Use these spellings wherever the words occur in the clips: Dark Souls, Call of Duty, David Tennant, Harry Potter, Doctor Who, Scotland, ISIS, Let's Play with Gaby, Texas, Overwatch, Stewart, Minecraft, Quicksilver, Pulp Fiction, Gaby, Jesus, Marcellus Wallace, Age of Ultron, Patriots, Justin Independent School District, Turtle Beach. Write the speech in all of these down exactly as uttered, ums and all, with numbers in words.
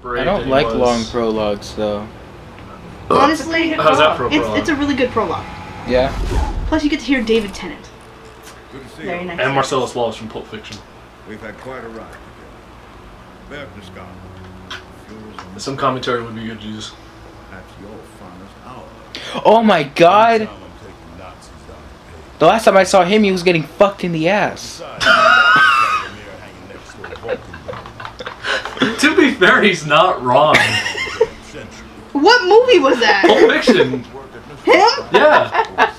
brave I don't like was. long prologues, though. Honestly, how's that for a prologue? It's, it's a really good prologue. Yeah. Plus, you get to hear David Tennant. Good to see Very you. Nice. And Marcellus Wallace from Pulp Fiction. We've had quite a ride together. Back to Scotland. Some commentary would be good, Jesus. That's your finest hour. Oh my God! The last time I saw him, he was getting fucked in the ass. To be fair, he's not wrong. What movie was that? Pulp Fiction. Him? Yeah.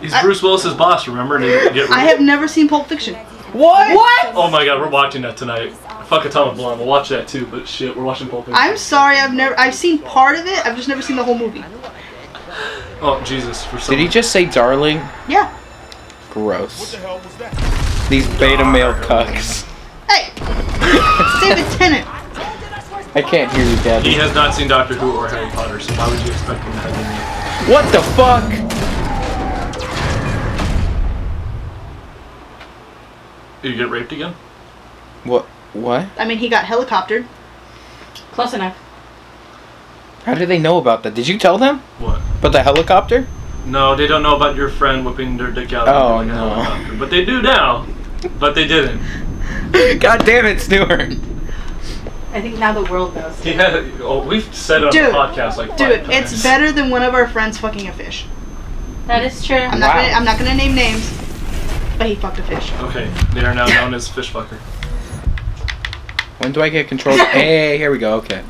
He's I, Bruce Willis's boss, remember? And they get I have never seen Pulp Fiction. What? What? Oh my God, we're watching that tonight. Fuck a ton of blonde. We'll watch that too, but shit, we're watching Pulp Fiction. I'm sorry, I've never. I've seen part of it. I've just never seen the whole movie. Oh Jesus! For some Did he just say darling? Yeah. Gross. What the hell was that? These beta male cucks. Hey. David Tennant. I can't hear you, Dad. He has not seen Doctor Who or Harry Potter, so why would you expect him to have any? What the fuck? Did you get raped again? What? What? I mean, he got helicoptered. Close enough. How did they know about that? Did you tell them? What? About the helicopter? No, they don't know about your friend whipping their dick out of oh, like no. a helicopter. But they do now. But they didn't. God damn it, Stewart. I think now the world knows. He had a, oh, we've said it on dude, the podcast like Dude, five times. It's better than one of our friends fucking a fish. That is true. I'm wow. not gonna I'm not gonna name names, but he fucked a fish. Okay, they are now known as fish fucker. When do I get control? Hey, here we go. Okay.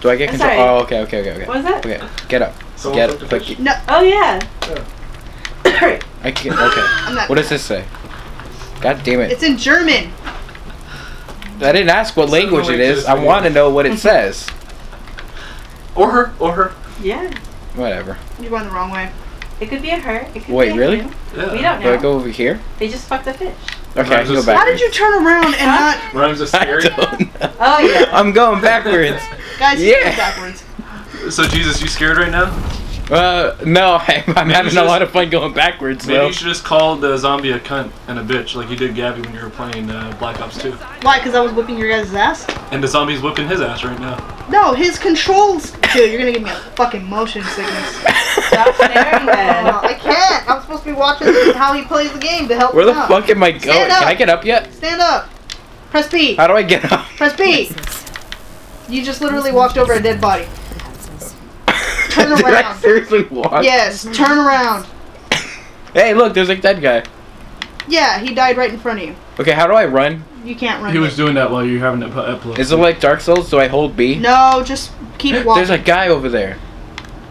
Do I get control? Sorry. Oh, okay, okay, okay, okay. What was that? Okay, get up. Someone get up. Quick. No. Oh yeah. yeah. I can't. Okay. I'm not what does this say? God damn it. It's in German. I didn't ask what language it is. I want to know what it says. Or her. Or her. Yeah. Whatever. You're going the wrong way. It could be a her. It could Wait, be really? Yeah. We don't know. Do I go over here? They just fucked the fish. Okay, I can go back. How did you turn around and not... Rhymes are scary. Oh, yeah. I'm going backwards. Guys, yeah. you're going backwards. So, Jesus, you scared right now? Uh, no. I'm, I'm having a lot of fun going backwards, Maybe though. you should just call the zombie a cunt and a bitch, like you did Gaby when you were playing uh, Black Ops two. Why? Because I was whipping your guys' ass? And the zombie's whipping his ass right now. No, his controls... Dude, you're gonna give me a fucking motion sickness. Stop staring, man. No, I can't. I'm supposed to be watching how he plays the game to help Where him Where the out. fuck am I going? Stand up. Can I get up yet? Stand up. Press P. How do I get up? Press P. You just literally walked over a dead body. Turn around. Did I seriously walk? Yes, turn around. Hey, look, there's a dead guy. Yeah, he died right in front of you. Okay, how do I run? You can't run. He was doing that while you were having that epilepsy. Is it like Dark Souls? Do I hold B? No, just keep walking. There's a guy over there.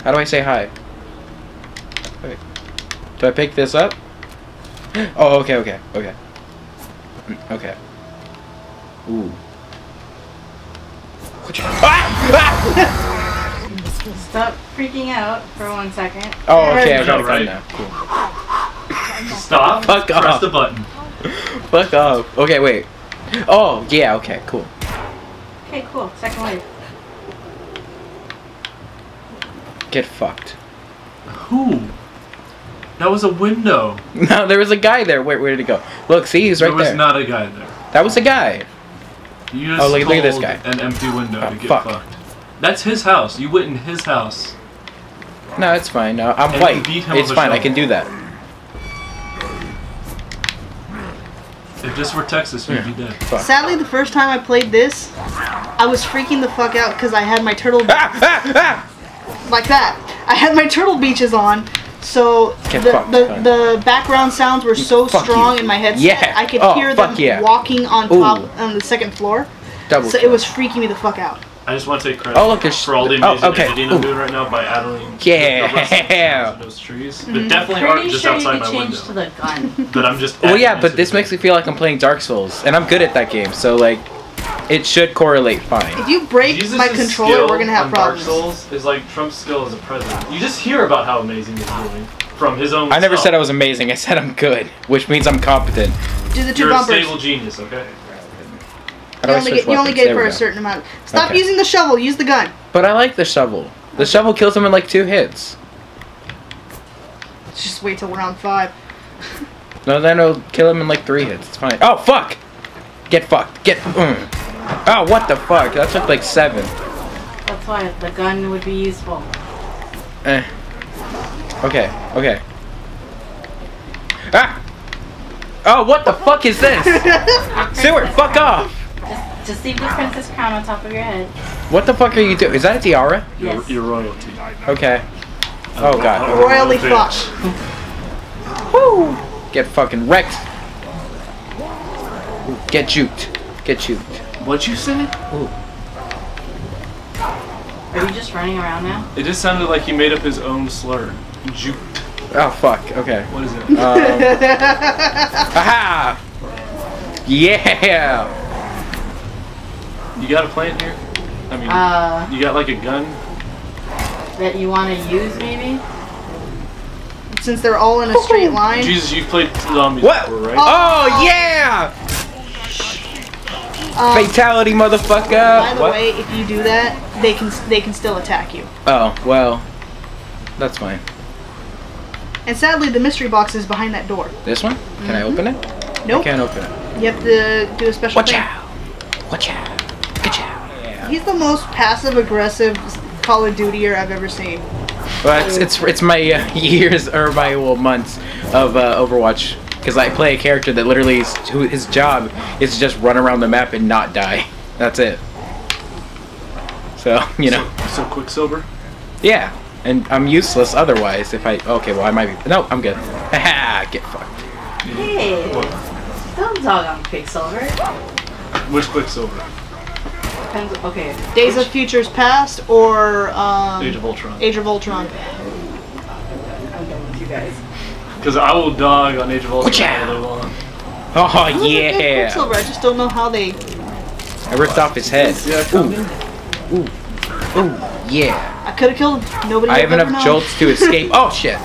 How do I say hi? Wait. Do I pick this up? Oh, okay, okay, okay. Okay. Ooh. Ah! Stop freaking out for one second. Oh, okay, I got it right now. Cool. Stop. Fuck off. Press the button. Fuck off. Okay, wait. Oh, yeah, okay, cool. Okay, cool. Second wave. Get fucked. Who? That was a window. No, there was a guy there. Wait, where did he go? Look, see, he's right there. There was not a guy there. That was a guy. You just oh, look, look at this guy. An empty window oh, to get fuck. fucked. That's his house. You went in his house. No, it's fine. No, I'm and white. It's fine. Shovel. I can do that. If this were Texas, we'd yeah. be dead. Fuck. Sadly, the first time I played this, I was freaking the fuck out because I had my turtle beaches. Ah, ah, ah. Like that. I had my turtle beaches on, so the, the, the background sounds were so fuck strong you. in my headset, yeah. I could oh, hear them yeah. walking on top Ooh. on the second floor. Double so kill. It was freaking me the fuck out. I just want to take credit oh, look, for all the amazing oh, okay. editing I'm doing right now by Adeline. Yeah. Those trees. Mm-hmm. But definitely aren't just sure outside my window. To the gun. But I'm just. Well, yeah, but this makes me feel like I'm playing Dark Souls, and I'm good at that game, so like, it should correlate fine. If you break Jesus my controller, we're gonna have problems. Dark Souls is like Trump's skill as a president. You just hear about how amazing he's doing from his own. I never self. said I was amazing. I said I'm good, which means I'm competent. Do the two You're bumpers. You're a stable genius, okay? You only, get, you only get it for a certain amount. Stop okay. using the shovel. Use the gun. But I like the shovel. The shovel kills him in like two hits. Let's just wait till round five. No, then it'll kill him in like three hits. It's fine. Oh, fuck! Get fucked. Get... Mm. Oh, what the fuck? That took like seven. That's why the gun would be useful. Eh. Okay, okay. Ah! Oh, what the fuck is this? Stewart, fuck off! Just, just leave the princess crown on top of your head. What the fuck are you doing? Is that a tiara? Yes. Your, your royalty. Okay. Oh, God. Royally fuck. Woo! Get fucking wrecked. Get juked. Get juked. What'd you say? Ooh. Are you just running around now? It just sounded like he made up his own slur. Juked. Oh, fuck. Okay. What is it? Um, aha! Yeah! You got a plant here? I mean, uh, you got like a gun? That you want to use, maybe? Since they're all in a straight line? Jesus, you've played zombies what? before, right? Oh, oh yeah! Um, Fatality, motherfucker! By the what? way, if you do that, they can they can still attack you. Oh well, that's fine. And sadly, the mystery box is behind that door. This one? Can mm-hmm. I open it? Nope. I can't open it. You have to do a special. Watch thing. out! Watch out! Watch out! Yeah. He's the most passive-aggressive Call of Dutyer I've ever seen. Well, it's it's it's my uh, years or my well months of uh, Overwatch. Because I play a character that literally is, who his job is to just run around the map and not die. That's it. So, you know. So, so Quicksilver? Yeah. And I'm useless otherwise if I... Okay, well, I might be... No, I'm good. Haha, get fucked. Hey! Don't dog on Quicksilver. Which Quicksilver? Depends, okay. Days Which? of Futures Past or... Um, Age of Ultron. Age of Ultron. I'm done with you guys. Because I will dog on Age of Ultron all day long. Oh, yeah! Quicksilver, I just don't know how they... I ripped off his head. Yeah, ooh. Ooh. Ooh. Yeah. I could have killed him. Nobody I have enough known. jolts to escape. Oh, shit.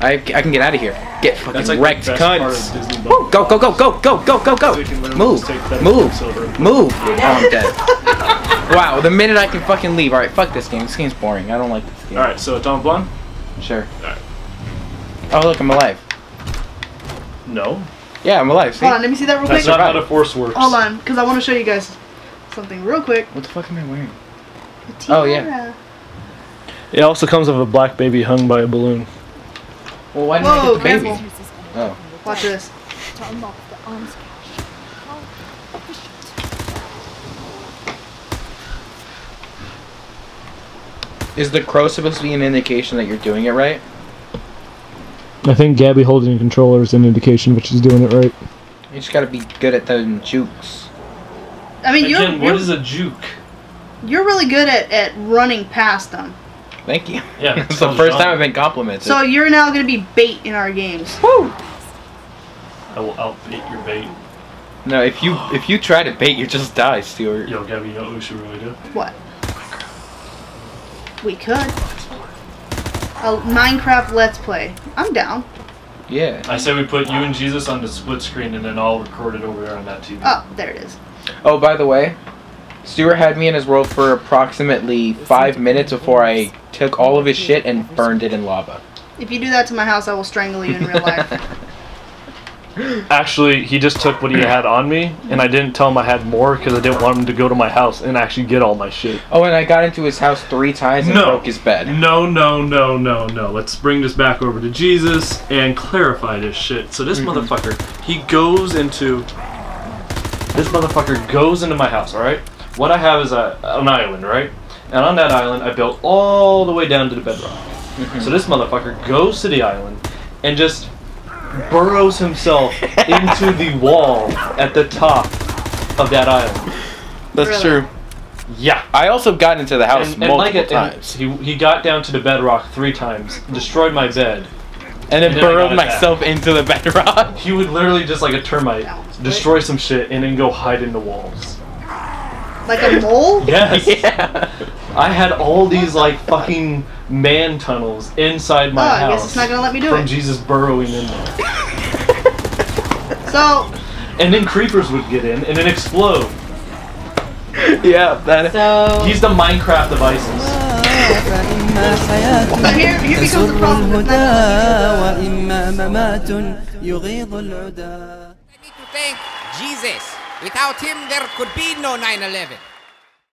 I, I can get out of here. Get fucking like wrecked, cunts. Go, go, go, go, go, go, go, go. So move, move, move. Oh, I'm dead. Wow, the minute I can fucking leave. Alright, fuck this game. This game's boring. I don't like this game. Alright, so it's on blonde? Sure. Alright. Oh, look, I'm alive. No. Yeah, I'm alive. See? Hold on, let me see that real quick. That's not how the force works. Hold on, because I want to show you guys something real quick. What the fuck am I wearing? A tiara. Oh, yeah. It also comes with a black baby hung by a balloon. Well, why didn't Whoa, I get the baby? Oh. Watch this. Is the crow supposed to be an indication that you're doing it right? I think Gaby holding the controller is an indication that she's doing it right. You just gotta be good at those jukes. I mean, you're, Again, what you're, is a juke? You're really good at, at running past them. Thank you. Yeah, that's the first time I've been complimented. So you're now gonna be bait in our games. Woo! I will outbait your bait. No, if you if you try to bait, you just die, Stewart. Yo, Gaby, you know what we should really do? What? We could. A Minecraft Let's Play. I'm down. Yeah. I said we put you and Jesus on the split screen and then all recorded over there on that T V. Oh, there it is. Oh, by the way, Stewart had me in his world for approximately five minutes before I took all of his shit and burned it in lava. If you do that to my house, I will strangle you in real life. Actually, he just took what he had on me, and I didn't tell him I had more because I didn't want him to go to my house and actually get all my shit. Oh, and I got into his house three times and no. broke his bed. No, no, no, no, no. Let's bring this back over to Jesus and clarify this shit. So this mm-hmm. motherfucker, he goes into... This motherfucker goes into my house, alright? What I have is a, an island, right? And on that island, I built all the way down to the bedrock. Mm-hmm. So this motherfucker goes to the island and just... burrows himself into the wall at the top of that island. That's really? true. Yeah. I also got into the house and, multiple and like times. He, he got down to the bedrock three times, destroyed my bed. And, and then burrowed myself back. into the bedrock. He would literally just like a termite, destroy some shit, and then go hide in the walls. Like a mole? Yes. Yeah. I had all these like fucking... man tunnels inside my oh, house. I guess it's not gonna let me do from it. From Jesus burrowing in there. So. And then creepers would get in and then explode. Yeah, that. So, he's the Minecraft of ISIS. So here, here becomes the problem. I need to thank Jesus. Without him, there could be no nine eleven.